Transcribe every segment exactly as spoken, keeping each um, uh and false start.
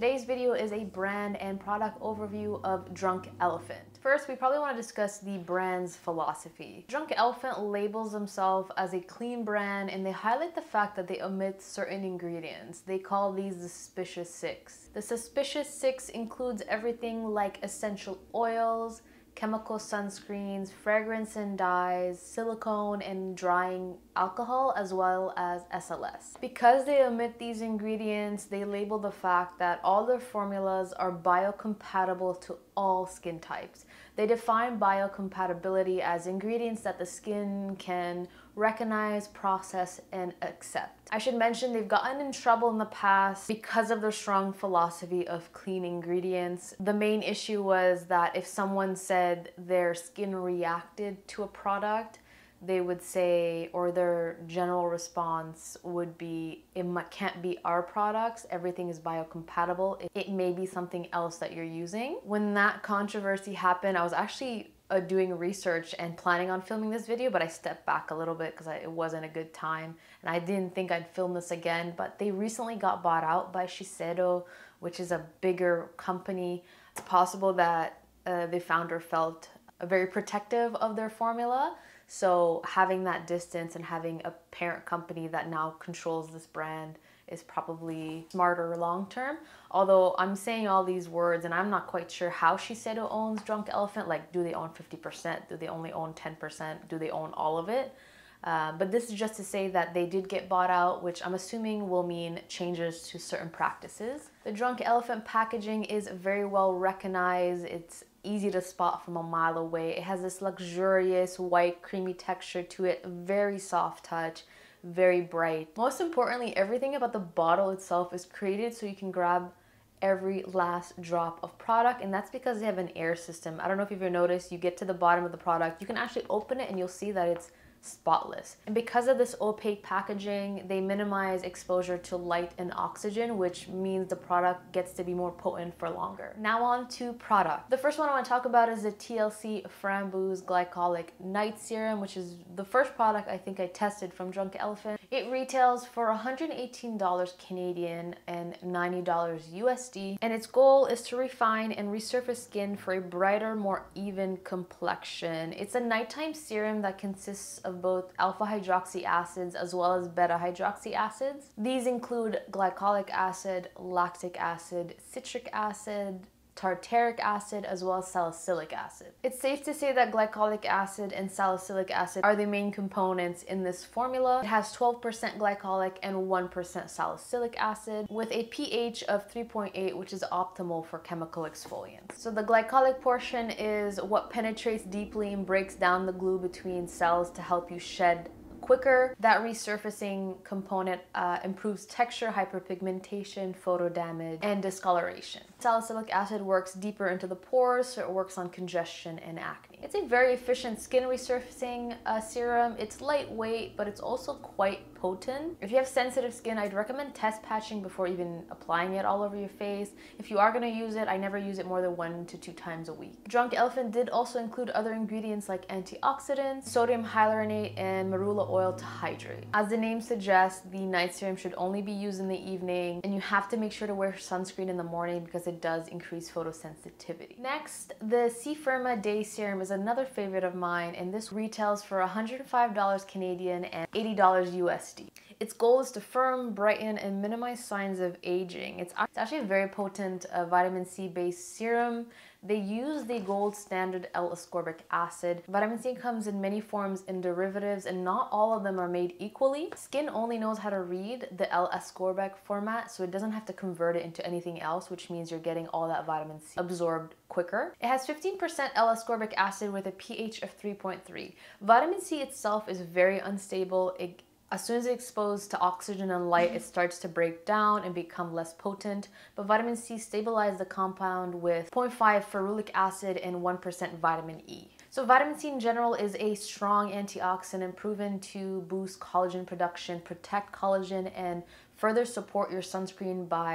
Today's video is a brand and product overview of Drunk Elephant. First, we probably want to discuss the brand's philosophy. Drunk Elephant labels themselves as a clean brand, and they highlight the fact that they omit certain ingredients. They call these the Suspicious Six. The Suspicious Six includes everything like essential oils, chemical sunscreens, fragrance and dyes, silicone and drying alcohol, as well as S L S. Because they omit these ingredients, they label the fact that all their formulas are biocompatible to all skin types. They define biocompatibility as ingredients that the skin can recognize, process, and accept. I should mention they've gotten in trouble in the past because of their strong philosophy of clean ingredients. The main issue was that if someone said their skin reacted to a product, they would say, or their general response would be, it can't be our products, everything is biocompatible, it, it may be something else that you're using. When that controversy happened, I was actually uh, doing research and planning on filming this video, but I stepped back a little bit because it wasn't a good time, and I didn't think I'd film this again, but they recently got bought out by Shiseido, which is a bigger company. It's possible that uh, the founder felt very protective of their formula. So having that distance and having a parent company that now controls this brand is probably smarter long term. Although I'm saying all these words and I'm not quite sure how Shiseido owns Drunk Elephant. Like, do they own fifty percent? Do they only own ten percent? Do they own all of it? Uh, but this is just to say that they did get bought out, which I'm assuming will mean changes to certain practices. The Drunk Elephant packaging is very well recognized. It's easy to spot from a mile away. It has this luxurious white creamy texture to it, very soft touch, very bright. Most importantly, everything about the bottle itself is created so you can grab every last drop of product, and that's because they have an air system. I don't know if you've noticed, you get to the bottom of the product, you can actually open it and you'll see that it's spotless. And because of this opaque packaging, they minimize exposure to light and oxygen, which means the product gets to be more potent for longer. Now on to product. The first one I want to talk about is the T L C Framboos Glycolic Night Serum, which is the first product I think I tested from Drunk Elephant. It retails for one hundred eighteen dollars Canadian and ninety dollars U S D, and its goal is to refine and resurface skin for a brighter, more even complexion. It's a nighttime serum that consists of both alpha hydroxy acids as well as beta hydroxy acids. These include glycolic acid, lactic acid, citric acid, tartaric acid, as well as salicylic acid. It's safe to say that glycolic acid and salicylic acid are the main components in this formula. It has twelve percent glycolic and one percent salicylic acid with a pH of three point eight, which is optimal for chemical exfoliants. So the glycolic portion is what penetrates deeply and breaks down the glue between cells to help you shed quicker. That resurfacing component uh, improves texture, hyperpigmentation, photo damage, and discoloration. Salicylic acid works deeper into the pores, so it works on congestion and acne. It's a very efficient skin resurfacing uh, serum. It's lightweight, but it's also quite potent. If you have sensitive skin, I'd recommend test patching before even applying it all over your face. If you are going to use it, I never use it more than one to two times a week. Drunk Elephant did also include other ingredients like antioxidants, sodium hyaluronate, and marula oil to hydrate. As the name suggests, the night serum should only be used in the evening, and you have to make sure to wear sunscreen in the morning because it does increase photosensitivity. Next, the C-Firma Day Serum is another favorite of mine, and this retails for one hundred five dollars Canadian and eighty dollars U S D. Its goal is to firm, brighten, and minimize signs of aging. It's actually a very potent uh, vitamin C-based serum. They use the gold standard L-ascorbic acid. Vitamin C comes in many forms and derivatives, and not all of them are made equally. Skin only knows how to read the L-ascorbic format, so it doesn't have to convert it into anything else, which means you're getting all that vitamin C absorbed quicker. It has fifteen percent L-ascorbic acid with a pH of three point three. Vitamin C itself is very unstable. It As soon as it's exposed to oxygen and light, it starts to break down and become less potent. But vitamin C stabilizes the compound with zero point five ferulic acid and one percent vitamin E. So vitamin C in general is a strong antioxidant proven to boost collagen production, protect collagen, and further support your sunscreen by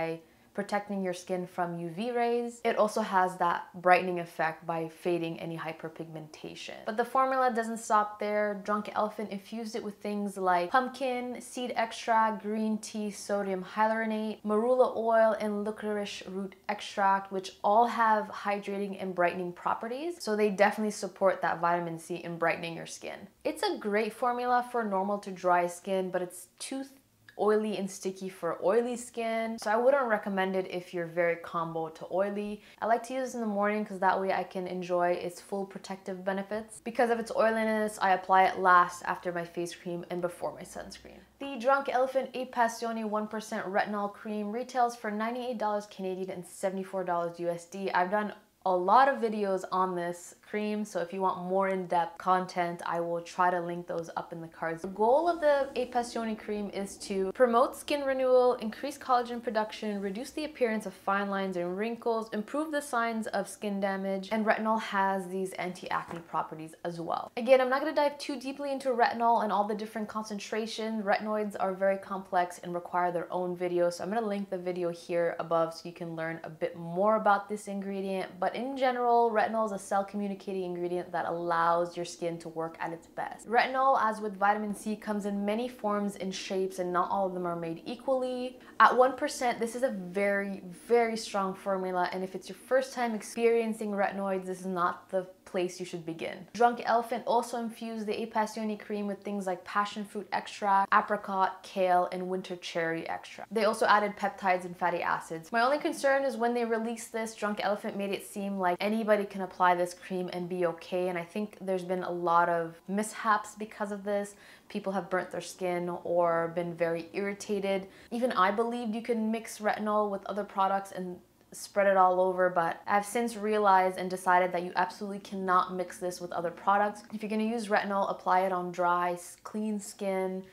protecting your skin from U V rays. It also has that brightening effect by fading any hyperpigmentation. But the formula doesn't stop there. Drunk Elephant infused it with things like pumpkin, seed extract, green tea, sodium hyaluronate, marula oil, and licorice root extract, which all have hydrating and brightening properties. So they definitely support that vitamin C in brightening your skin. It's a great formula for normal to dry skin, but it's too thick, oily and sticky for oily skin, so I wouldn't recommend it if you're very combo to oily. I like to use this in the morning because that way I can enjoy its full protective benefits. Because of its oiliness, I apply it last after my face cream and before my sunscreen. The Drunk Elephant A-Passioni one percent Retinol Cream retails for ninety-eight dollars Canadian and seventy-four dollars U S D. I've done a lot of videos on this cream, so if you want more in-depth content, I will try to link those up in the cards. The goal of the A-Passioni cream is to promote skin renewal, increase collagen production, reduce the appearance of fine lines and wrinkles, improve the signs of skin damage, and retinol has these anti-acne properties as well. Again, I'm not going to dive too deeply into retinol and all the different concentrations. Retinoids are very complex and require their own video, so I'm going to link the video here above so you can learn a bit more about this ingredient. But in general, retinol is a cell-communicating ingredient that allows your skin to work at its best. Retinol, as with vitamin C, comes in many forms and shapes, and not all of them are made equally. At one percent, this is a very, very strong formula, and if it's your first time experiencing retinoids, this is not the place you should begin. Drunk Elephant also infused the A-Passioni cream with things like passion fruit extract, apricot, kale, and winter cherry extract. They also added peptides and fatty acids. My only concern is when they released this, Drunk Elephant made it seem like anybody can apply this cream and be okay, and I think there's been a lot of mishaps because of this. People have burnt their skin or been very irritated. Even I believed you can mix retinol with other products and spread it all over, but I've since realized and decided that you absolutely cannot mix this with other products. If you're going to use retinol, apply it on dry, clean skin.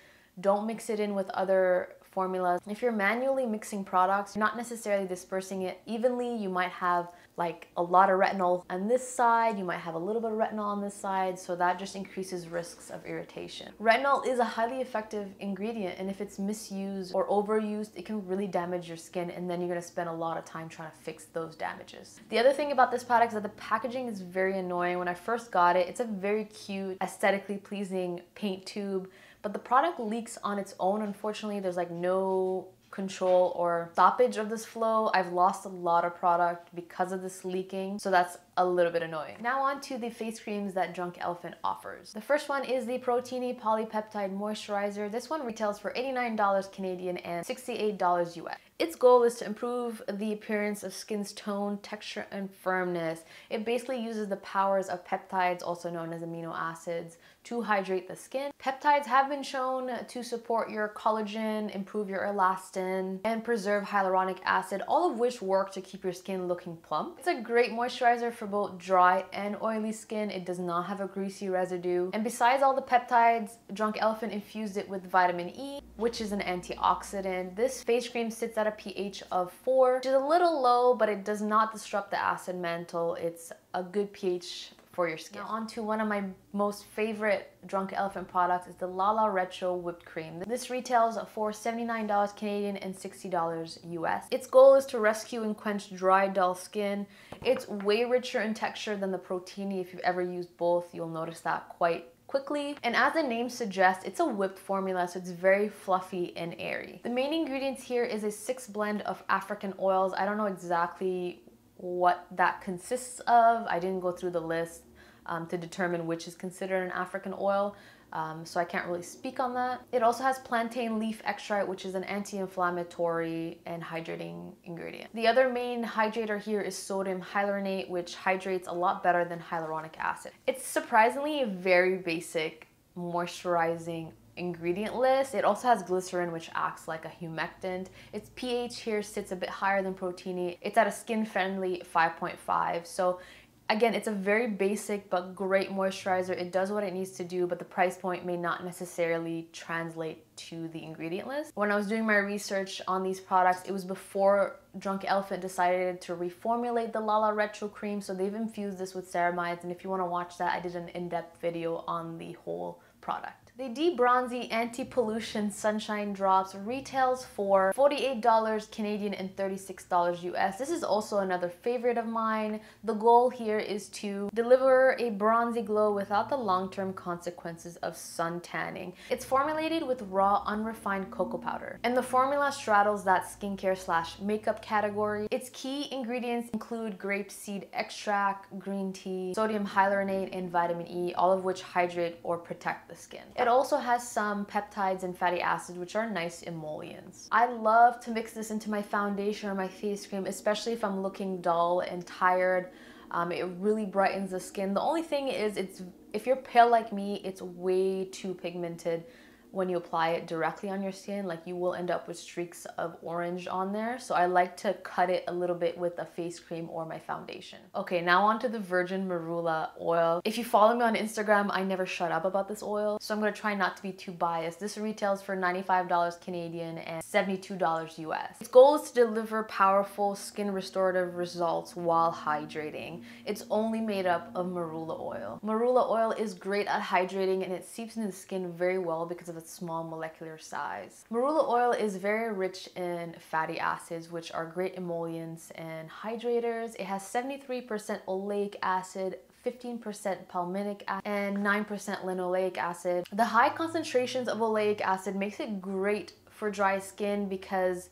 Don't mix it in with other formulas. If you're manually mixing products, you're not necessarily dispersing it evenly. You might have like a lot of retinol on this side, you might have a little bit of retinol on this side, so that just increases risks of irritation. Retinol is a highly effective ingredient, and if it's misused or overused, it can really damage your skin, and then you're gonna spend a lot of time trying to fix those damages. The other thing about this product is that the packaging is very annoying. When I first got it, it's a very cute, aesthetically pleasing paint tube, but the product leaks on its own. Unfortunately, there's like no control or stoppage of this flow. I've lost a lot of product because of this leaking, so that's a little bit annoying. Now on to the face creams that Drunk Elephant offers. The first one is the Protini Polypeptide Moisturizer. This one retails for eighty-nine dollars Canadian and sixty-eight dollars U S. Its goal is to improve the appearance of skin's tone, texture, and firmness. It basically uses the powers of peptides, also known as amino acids, to hydrate the skin. Peptides have been shown to support your collagen, improve your elastin, and preserve hyaluronic acid, all of which work to keep your skin looking plump. It's a great moisturizer for both dry and oily skin. It does not have a greasy residue. And besides all the peptides, Drunk Elephant infused it with vitamin E, which is an antioxidant. This face cream sits at a pH of four, which is a little low, but it does not disrupt the acid mantle. It's a good pH for your skin. Now on to one of my most favorite Drunk Elephant products is the Lala Retro Whipped Cream. This retails for seventy-nine dollars Canadian and sixty dollars U S. Its goal is to rescue and quench dry, dull skin. It's way richer in texture than the Protini. If you've ever used both, you'll notice that quite quickly, and as the name suggests, it's a whipped formula, so it's very fluffy and airy. The main ingredients here is a six blend of African oils. I don't know exactly what that consists of. I didn't go through the list um, to determine which is considered an African oil, um, so I can't really speak on that. It also has plantain leaf extract, which is an anti-inflammatory and hydrating ingredient. The other main hydrator here is sodium hyaluronate, which hydrates a lot better than hyaluronic acid. It's surprisingly a very basic moisturizing ingredient list. It also has glycerin, which acts like a humectant. Its pH here sits a bit higher than Protini. It's at a skin-friendly five point five. So again, it's a very basic but great moisturizer. It does what it needs to do, but the price point may not necessarily translate to the ingredient list. When I was doing my research on these products, it was before Drunk Elephant decided to reformulate the Lala Retro Cream, so they've infused this with ceramides, and if you want to watch that, I did an in-depth video on the whole product. The D-Bronzi Anti-Pollution Sunshine Drops retails for forty-eight dollars Canadian and thirty-six dollars U S. This is also another favorite of mine. The goal here is to deliver a bronzy glow without the long-term consequences of sun tanning. It's formulated with raw, unrefined cocoa powder, and the formula straddles that skincare slash makeup category. Its key ingredients include grape seed extract, green tea, sodium hyaluronate, and vitamin E, all of which hydrate or protect the skin. It also has some peptides and fatty acids, which are nice emollients. I love to mix this into my foundation or my face cream, especially if I'm looking dull and tired. Um, it really brightens the skin. The only thing is, it's if you're pale like me, it's way too pigmented when you apply it directly on your skin. Like, you will end up with streaks of orange on there. So I like to cut it a little bit with a face cream or my foundation. Okay, now onto the Virgin Marula oil. If you follow me on Instagram, I never shut up about this oil, so I'm gonna try not to be too biased. This retails for ninety-five dollars Canadian and seventy-two dollars U S. Its goal is to deliver powerful skin restorative results while hydrating. It's only made up of marula oil. Marula oil is great at hydrating, and it seeps into the skin very well because of its small molecular size. Marula oil is very rich in fatty acids, which are great emollients and hydrators. It has seventy-three percent oleic acid, fifteen percent palmitic acid, and nine percent linoleic acid. The high concentrations of oleic acid makes it great for dry skin because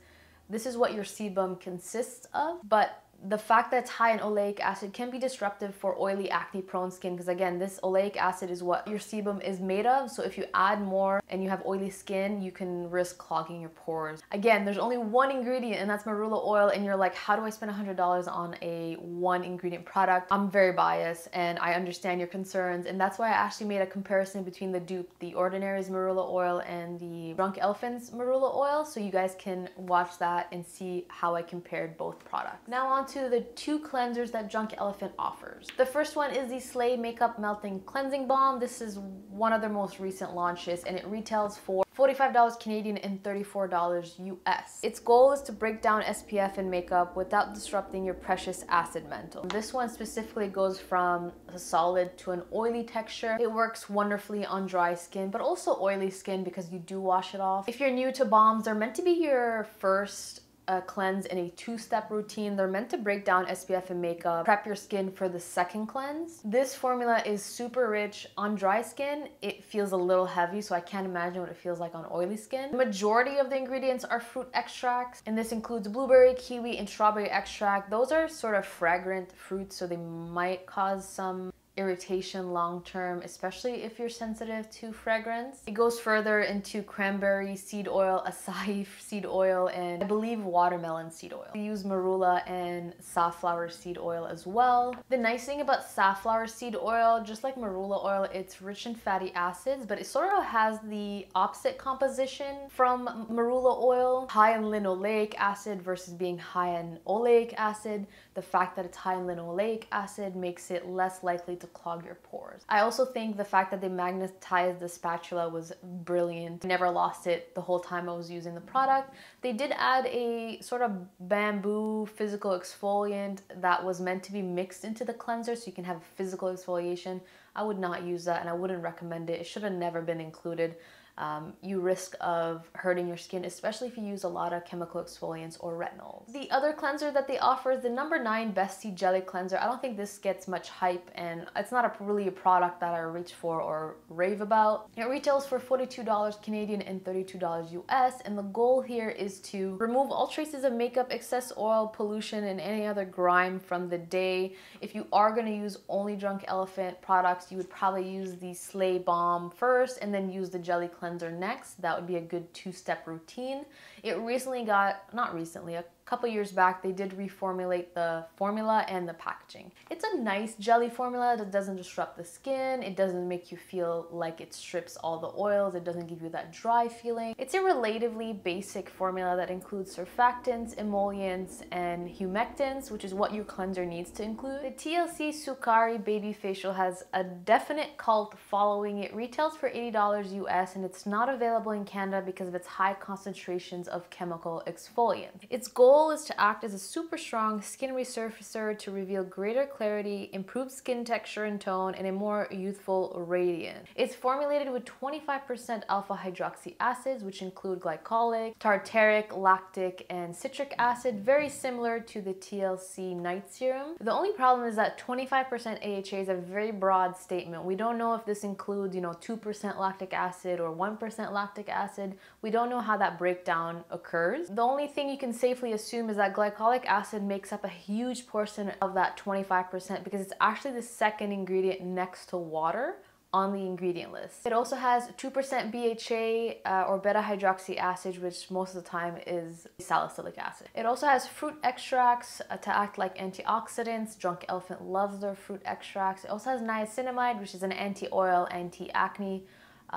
this is what your sebum consists of, but the fact that it's high in oleic acid can be disruptive for oily, acne-prone skin because, again, this oleic acid is what your sebum is made of. So if you add more and you have oily skin, you can risk clogging your pores. Again, there's only one ingredient, and that's marula oil, and you're like, how do I spend one hundred dollars on a one-ingredient product? I'm very biased, and I understand your concerns, and that's why I actually made a comparison between the dupe, The Ordinary's marula oil and the Drunk Elephant's marula oil, so you guys can watch that and see how I compared both products. Now on to the two cleansers that Drunk Elephant offers. The first one is the Slaai Makeup Melting Cleansing Balm. This is one of their most recent launches, and it retails for forty-five dollars Canadian and thirty-four dollars U S. Its goal is to break down S P F and makeup without disrupting your precious acid mantle. This one specifically goes from a solid to an oily texture. It works wonderfully on dry skin, but also oily skin because you do wash it off. If you're new to balms, they're meant to be your first A cleanse in a two-step routine. They're meant to break down S P F and makeup, prep your skin for the second cleanse. This formula is super rich. On dry skin, it feels a little heavy, so I can't imagine what it feels like on oily skin. The majority of the ingredients are fruit extracts, and this includes blueberry, kiwi, and strawberry extract. Those are sort of fragrant fruits, so they might cause some irritation long-term, especially if you're sensitive to fragrance. It goes further into cranberry seed oil, acai seed oil, and I believe watermelon seed oil. We use marula and safflower seed oil as well. The nice thing about safflower seed oil, just like marula oil, it's rich in fatty acids, but it sort of has the opposite composition from marula oil. High in linoleic acid versus being high in oleic acid. The fact that it's high in linoleic acid makes it less likely to clog your pores. I also think the fact that they magnetized the spatula was brilliant. I never lost it the whole time I was using the product. They did add a sort of bamboo physical exfoliant that was meant to be mixed into the cleanser so you can have physical exfoliation. I would not use that, and I wouldn't recommend it. It should have never been included. Um, you risk of hurting your skin, especially if you use a lot of chemical exfoliants or retinols. The other cleanser that they offer is the number nine Beste Jelly Cleanser. I don't think this gets much hype, and it's not a, really a product that I reach for or rave about. It retails for forty-two dollars Canadian and thirty-two dollars U S, and the goal here is to remove all traces of makeup, excess oil, pollution, and any other grime from the day. If you are going to use only Drunk Elephant products, you would probably use the Slaai Balm first and then use the Jelly Cleanser next. That would be a good two-step routine. It recently got, not recently, a couple years back, they did reformulate the formula and the packaging. It's a nice jelly formula that doesn't disrupt the skin. It doesn't make you feel like it strips all the oils. It doesn't give you that dry feeling. It's a relatively basic formula that includes surfactants, emollients, and humectants, which is what your cleanser needs to include. The T L C Sukari Baby Facial has a definite cult following. It retails for eighty dollars U S, and it's not available in Canada because of its high concentrations of chemical exfoliants. Its goal goal is to act as a super strong skin resurfacer to reveal greater clarity, improved skin texture and tone, and a more youthful radiance. It's formulated with twenty-five percent alpha hydroxy acids, which include glycolic, tartaric, lactic, and citric acid, very similar to the T L C Night Serum. The only problem is that twenty-five percent A H A is a very broad statement. We don't know if this includes, you know, two percent lactic acid or one percent lactic acid. We don't know how that breakdown occurs. The only thing you can safely assume is that glycolic acid makes up a huge portion of that twenty-five percent because it's actually the second ingredient next to water on the ingredient list. It also has two percent B H A uh, or beta hydroxy acid, which most of the time is salicylic acid. It also has fruit extracts uh, to act like antioxidants. Drunk Elephant loves their fruit extracts. It also has niacinamide, which is an anti-oil, anti-acne,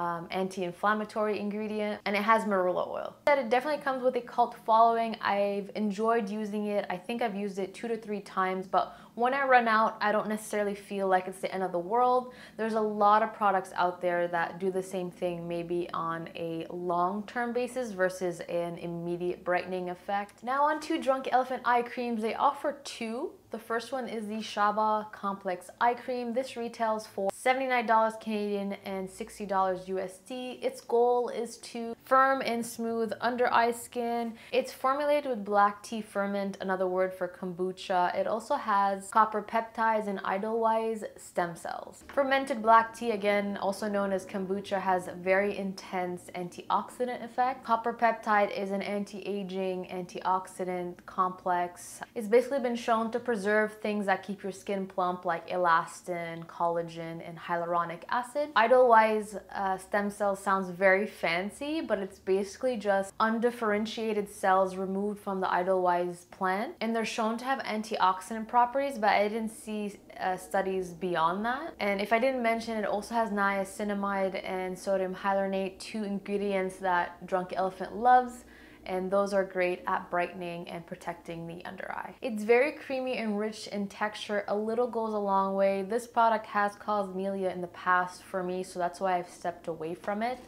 Um, anti-inflammatory ingredient, and it has marula oil. That it definitely comes with a cult following. I've enjoyed using it. I think I've used it two to three times, but when I run out, I don't necessarily feel like it's the end of the world. There's a lot of products out there that do the same thing, maybe on a long-term basis versus an immediate brightening effect. Now on to Drunk Elephant eye creams. They offer two. The first one is the Shaba Complex Eye Cream. This retails for seventy-nine dollars Canadian and sixty dollars U S D. Its goal is to firm and smooth under eye skin. It's formulated with black tea ferment, another word for kombucha. It also has copper peptides and Edelweiss stem cells. Fermented black tea, again, also known as kombucha, has a very intense antioxidant effect. Copper peptide is an anti-aging, antioxidant complex. It's basically been shown to preserve things that keep your skin plump, like elastin, collagen, and hyaluronic acid. Edelweiss uh, stem cells sounds very fancy, but it's basically just undifferentiated cells removed from the Edelweiss plant, and they're shown to have antioxidant properties, but I didn't see uh, studies beyond that. And if I didn't mention, it also has niacinamide and sodium hyaluronate, two ingredients that Drunk Elephant loves, and those are great at brightening and protecting the under eye. It's very creamy and rich in texture. A little goes a long way. This product has caused melia in the past for me, so that's why I've stepped away from it.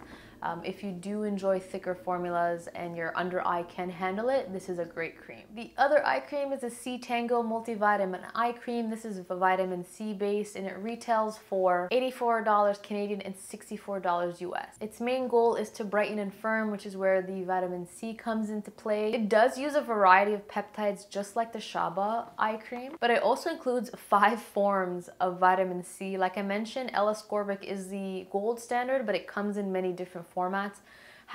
Um, if you do enjoy thicker formulas and your under eye can handle it, this is a great cream. The other eye cream is a C-Tango multivitamin eye cream. This is vitamin C based, and it retails for eighty-four dollars Canadian and sixty-four dollars U S. Its main goal is to brighten and firm, which is where the vitamin C comes into play. It does use a variety of peptides, just like the Shaba eye cream, but it also includes five forms of vitamin C. Like I mentioned, L-ascorbic is the gold standard, but it comes in many different forms. formats.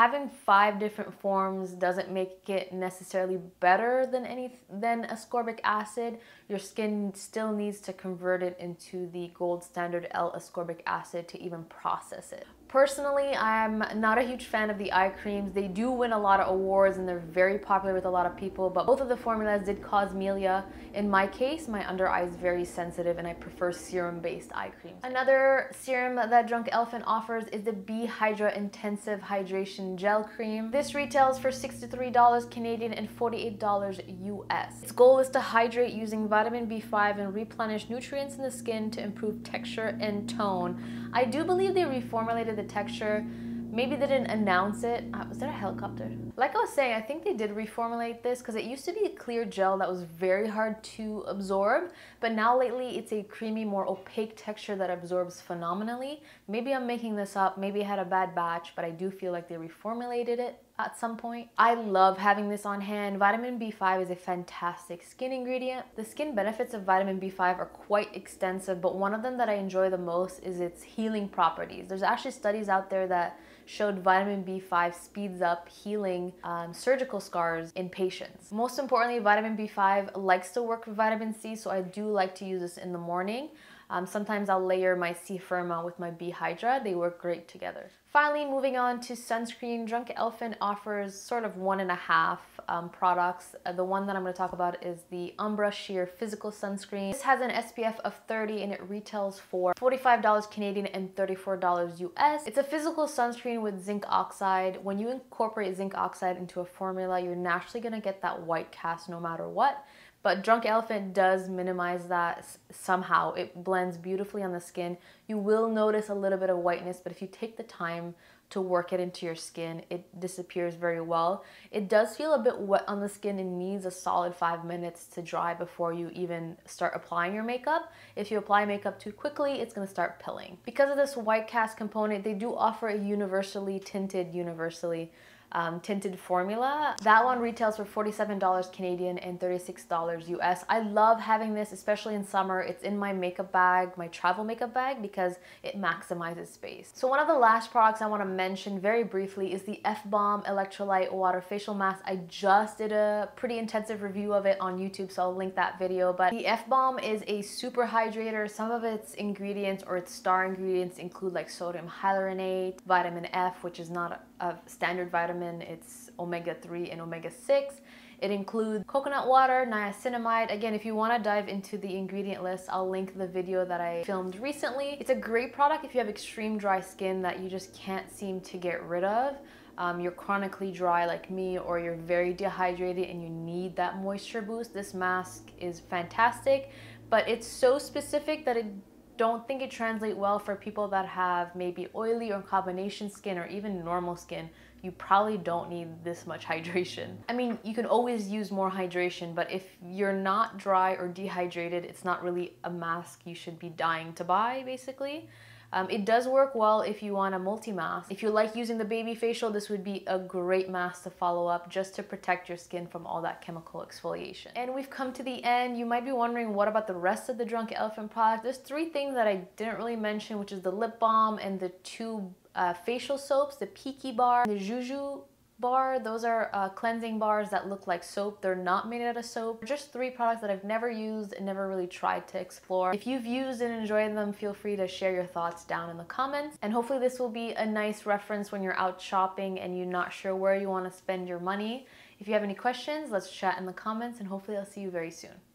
Having five different forms doesn't make it necessarily better than any than ascorbic acid. Your skin still needs to convert it into the gold standard L-ascorbic acid to even process it. Personally, I'm not a huge fan of the eye creams. They do win a lot of awards and they're very popular with a lot of people, but both of the formulas did cause melia. In my case, my under eye is very sensitive and I prefer serum-based eye creams. Another serum that Drunk Elephant offers is the B-Hydra Intensive Hydration Gel Cream. This retails for sixty-three dollars Canadian and forty-eight dollars U S. Its goal is to hydrate using vitamin B five and replenish nutrients in the skin to improve texture and tone. I do believe they reformulated the texture. Maybe they didn't announce it. Uh, was there a helicopter? Like I was saying, I think they did reformulate this because it used to be a clear gel that was very hard to absorb, but now lately it's a creamy, more opaque texture that absorbs phenomenally. Maybe I'm making this up. Maybe I had a bad batch, but I do feel like they reformulated it at some point. I love having this on hand. Vitamin B five is a fantastic skin ingredient. The skin benefits of vitamin B five are quite extensive, but one of them that I enjoy the most is its healing properties. There's actually studies out there that showed vitamin B five speeds up healing um, surgical scars in patients. Most importantly, vitamin B five likes to work with vitamin C, so I do like to use this in the morning. Um, sometimes I'll layer my C-Firma with my B-Hydra. They work great together. Finally, moving on to sunscreen, Drunk Elephant offers sort of one and a half um, products. Uh, the one that I'm going to talk about is the Umbra Sheer Physical Sunscreen. This has an S P F of thirty and it retails for forty-five dollars Canadian and thirty-four dollars U S. It's a physical sunscreen with zinc oxide. When you incorporate zinc oxide into a formula, you're naturally going to get that white cast no matter what. But Drunk Elephant does minimize that somehow. It blends beautifully on the skin. You will notice a little bit of whiteness, but if you take the time to work it into your skin. It disappears very well. It does feel a bit wet on the skin and needs a solid five minutes to dry before you even start applying your makeup. If you apply makeup too quickly, it's gonna start pilling. Because of this white cast component, they do offer a universally tinted, universally Um, tinted formula. That one retails for forty-seven dollars Canadian and thirty-six dollars U S. I love having this, especially in summer. It's in my makeup bag, my travel makeup bag, because it maximizes space. So one of the last products I want to mention very briefly is the F-Balm Electrolyte Water Facial Mask. I just did a pretty intensive review of it on YouTube, so I'll link that video. But the F-Balm is a super hydrator. Some of its ingredients or its star ingredients include like sodium hyaluronate, vitamin F, which is not a, a standard vitamin. It's omega three and omega six. It includes coconut water, niacinamide. Again, if you want to dive into the ingredient list, I'll link the video that I filmed recently. It's a great product if you have extreme dry skin that you just can't seem to get rid of. Um, you're chronically dry like me, or you're very dehydrated and you need that moisture boost. This mask is fantastic, but it's so specific that it don't think it translates well for people that have maybe oily or combination skin or even normal skin. You probably don't need this much hydration. I mean, you can always use more hydration, but if you're not dry or dehydrated, it's not really a mask you should be dying to buy, basically. Um, it does work well if you want a multi-mask. If you like using the baby facial, this would be a great mask to follow up just to protect your skin from all that chemical exfoliation. And we've come to the end. You might be wondering, what about the rest of the Drunk Elephant product? There's three things that I didn't really mention, which is the lip balm and the two uh, facial soaps, the Peaky Bar, the Juju Bar. Those are uh, cleansing bars that look like soap. They're not made out of soap. Just three products that I've never used and never really tried to explore. If you've used and enjoyed them, feel free to share your thoughts down in the comments. And hopefully this will be a nice reference when you're out shopping and you're not sure where you want to spend your money. If you have any questions, let's chat in the comments, and hopefully I'll see you very soon.